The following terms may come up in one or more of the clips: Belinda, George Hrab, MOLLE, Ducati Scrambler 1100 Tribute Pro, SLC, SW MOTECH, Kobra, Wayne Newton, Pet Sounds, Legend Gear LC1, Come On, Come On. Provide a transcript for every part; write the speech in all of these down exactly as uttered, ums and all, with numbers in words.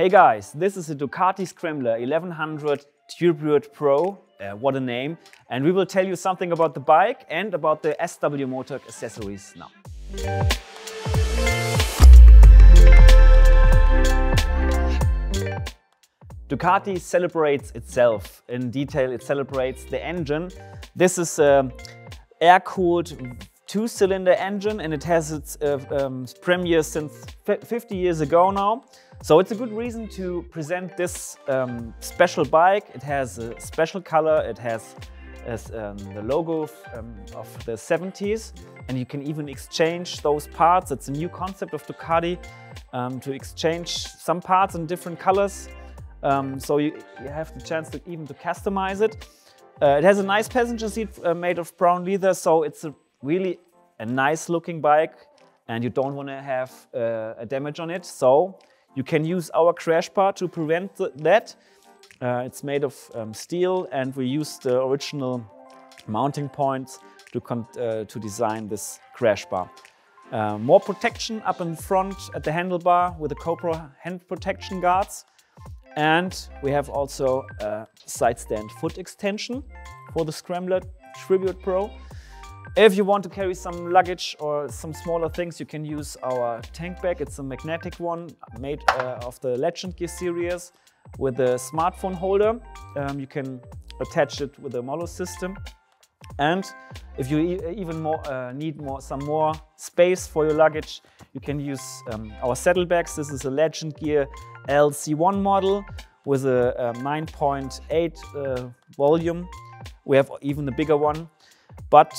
Hey guys, this is a Ducati Scrambler eleven hundred Tribute Pro, uh, what a name, and we will tell you something about the bike and about the S W MOTECH accessories now. Ducati celebrates itself. In detail, it celebrates the engine. This is an air-cooled two-cylinder engine and it has its uh, um, premiere since fifty years ago now. So it's a good reason to present this um, special bike. It has a special color, it has as, um, the logo of, um, of the seventies, and you can even exchange those parts. It's a new concept of Ducati um, to exchange some parts in different colors. Um, so you, you have the chance to even to customize it. Uh, it has a nice passenger seat uh, made of brown leather, so it's a really a nice looking bike and you don't want to have uh, a damage on it. So you can use our crash bar to prevent that. Uh, it's made of um, steel, and we used the original mounting points to, con uh, to design this crash bar. Uh, more protection up in front at the handlebar with the Kobra hand protection guards. And we have also a side stand foot extension for the Scrambler Tribute Pro. If you want to carry some luggage or some smaller things, you can use our tank bag. It's a magnetic one made uh, of the Legend Gear series with a smartphone holder. Um, you can attach it with a MOLLE system. And if you e even more, uh, need more, some more space for your luggage, you can use um, our saddlebags. This is a Legend Gear L C one model with a, a nine point eight uh, volume. We have even a bigger one. But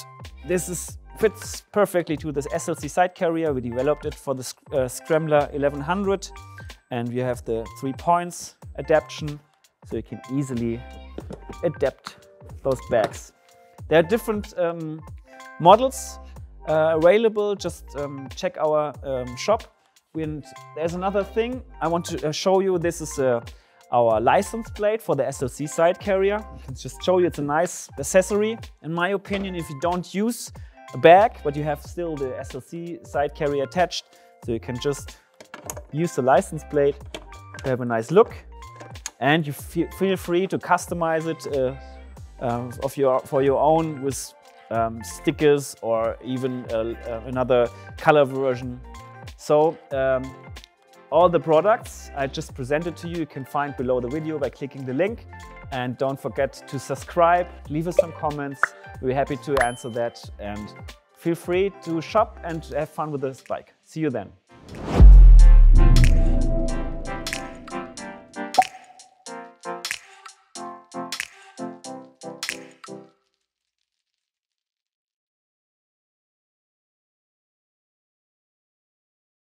this is, fits perfectly to this S L C side carrier. We developed it for the uh, Scrambler eleven hundred, and we have the three points adaptation, so you can easily adapt those bags. There are different um, models uh, available. Just um, check our um, shop. And there's another thing I want to uh, show you. This is uh, our license plate for the S L C side carrier. I can just show you it's a nice accessory. In my opinion, if you don't use a bag, but you have still the S L C side carrier attached, so you can just use the license plate to have a nice look. And you feel free to customize it uh, uh, of your, for your own with um, stickers or even uh, uh, another color version. So, um, all the products I just presented to you, you can find below the video by clicking the link. And don't forget to subscribe, leave us some comments. We're happy to answer that. And feel free to shop and have fun with this bike. See you then.